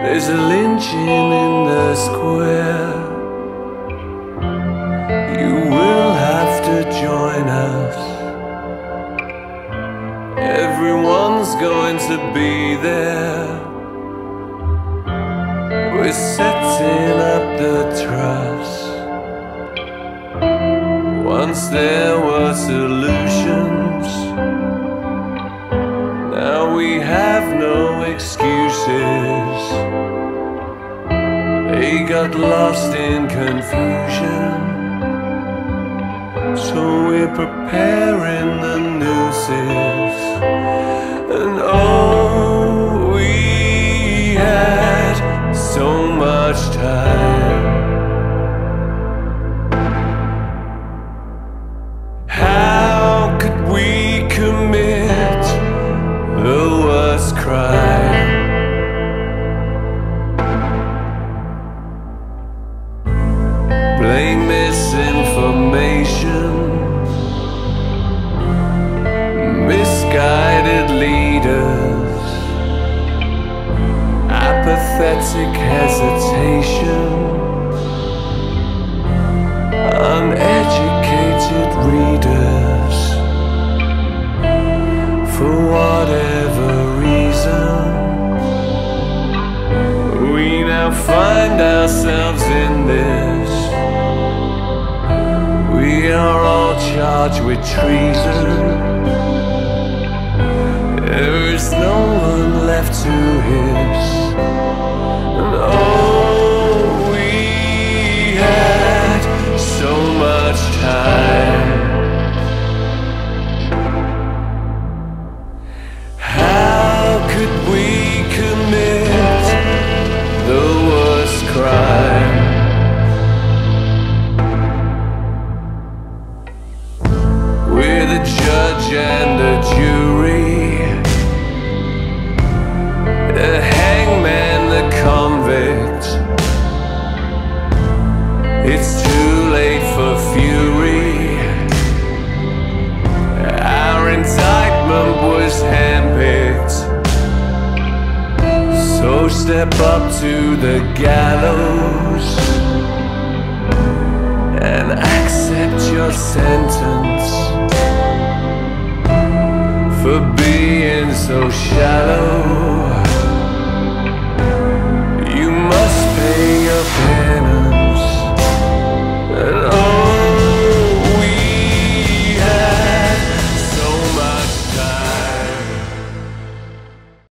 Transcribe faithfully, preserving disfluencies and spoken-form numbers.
There's a lynching in the square. You will have to join us. Everyone's going to be there. We're setting up the truss. Once there were solutions, now we have no excuses. They got lost in confusion, so we're preparing the nooses. And oh, we had so much time. How could we commit the worst crime? Misinformation, misguided leaders, apathetic hesitation, uneducated readers. For whatever reason, we now find ourselves in this. We are all charged with treason. There is no one left to hiss. And oh, we had so much time. How could we commit the worst crime? Judge and the jury, the hangman, the convict. It's too late for fury. Our indictment was handpicked. So step up to the gallows and accept your sentence for being so shallow.